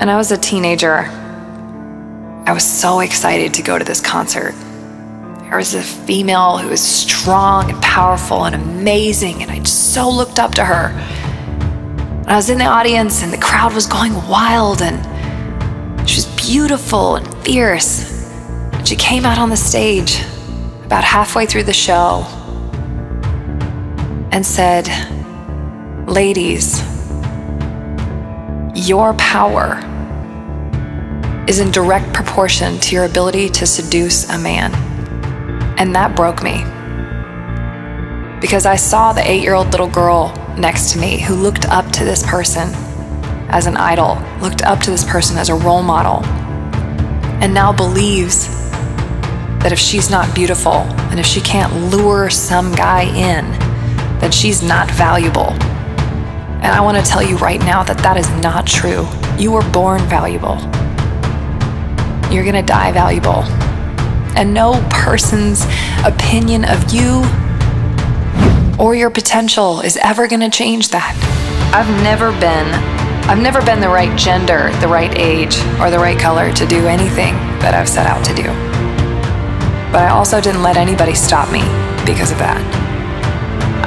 And I was a teenager. I was so excited to go to this concert. There was a female who was strong and powerful and amazing, and I just so looked up to her. And I was in the audience, and the crowd was going wild, and she was beautiful and fierce. And she came out on the stage about halfway through the show and said, "Ladies, your power is in direct proportion to your ability to seduce a man." And that broke me, because I saw the 8-year-old little girl next to me who looked up to this person as an idol, looked up to this person as a role model, and now believes that if she's not beautiful and if she can't lure some guy in, that she's not valuable. And I want to tell you right now that that is not true. You were born valuable. You're going to die valuable. And no person's opinion of you or your potential is ever going to change that. I've never been the right gender, the right age, or the right color to do anything that I've set out to do. But I also didn't let anybody stop me because of that.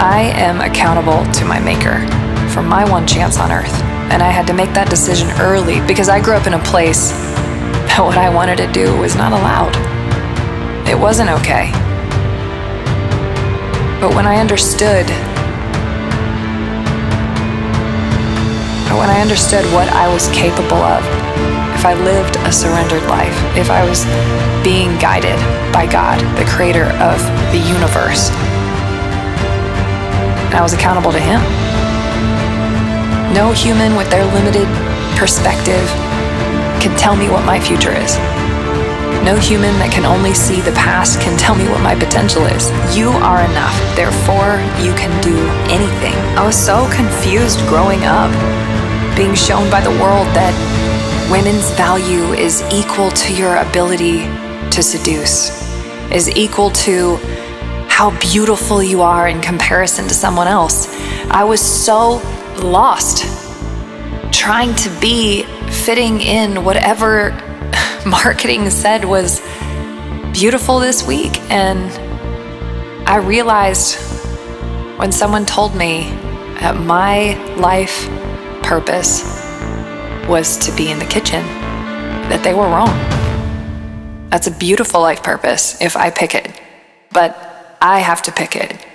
I am accountable to my maker for my one chance on earth. And I had to make that decision early, because I grew up in a place that what I wanted to do was not allowed. It wasn't okay. But when I understood what I was capable of, if I lived a surrendered life, if I was being guided by God, the creator of the universe, and I was accountable to him. No human with their limited perspective can tell me what my future is. No human that can only see the past can tell me what my potential is. You are enough, therefore you can do anything. I was so confused growing up, being shown by the world that women's value is equal to your ability to seduce, is equal to how beautiful you are in comparison to someone else. I was so lost, trying to be fitting in whatever marketing said was beautiful this week. And I realized when someone told me that my life purpose was to be in the kitchen, that they were wrong. That's a beautiful life purpose if I pick it, but I have to pick it.